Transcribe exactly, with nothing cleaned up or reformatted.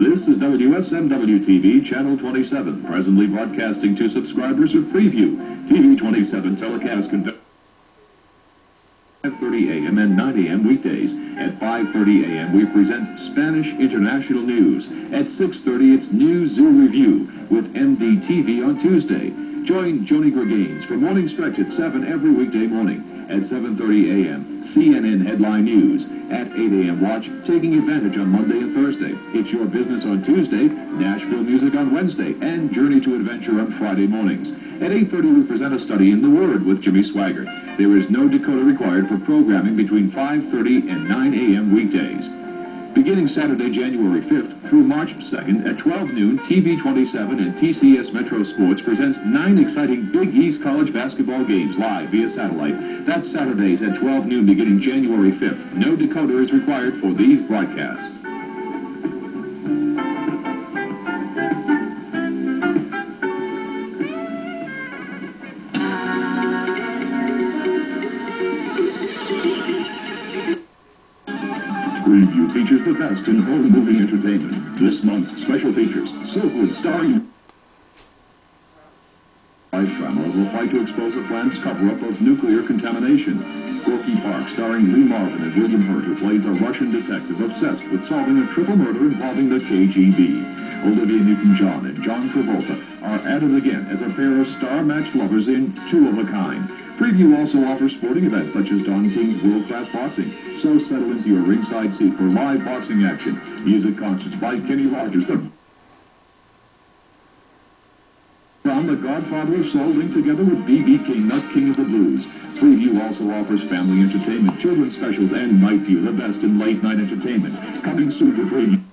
This is W S M W T V Channel twenty-seven, presently broadcasting to subscribers of Preview. T V twenty-seven telecast conducted at five thirty a m and nine a m weekdays. At five thirty a m we present Spanish international news. At six thirty it's News Zoo Review with M D T V on Tuesday. Join Joni Grigaines for Morning Stretch at seven every weekday morning. At seven thirty a m, C N N Headline News. At eight a m watch Taking Advantage on Monday and Thursday. It's Your Business on Tuesday, Nashville Music on Wednesday, and Journey to Adventure on Friday mornings. At eight thirty we present a study in the Word with Jimmy Swaggart. There is no decoder required for programming between five thirty and nine a m weekdays. Beginning Saturday, January fifth through March second at twelve noon, T V twenty-seven and T C S Metro Sports presents nine exciting Big East college basketball games live via satellite. That's Saturdays at twelve noon beginning January fifth. No decoder is required for these broadcasts. Preview features the best in home movie entertainment. This month's special features: Silkwood starring life drama will fight to expose a plant's cover-up of nuclear contamination. Gorky Park starring Lee Marvin and William Hurt, who plays a Russian detective obsessed with solving a triple murder involving the K G B. Olivia Newton-John and John Travolta are at it again as a pair of star-matched lovers in Two of a Kind. Preview also offers sporting events such as Don King's world-class boxing, so settle into your ringside seat for live boxing action. Music concerts by Kenny Rogers, the from the Godfather of Soul, linked together with B B King, the King of the Blues. Preview also offers family entertainment, children's specials, and Night View, the best in late-night entertainment. Coming soon to Preview.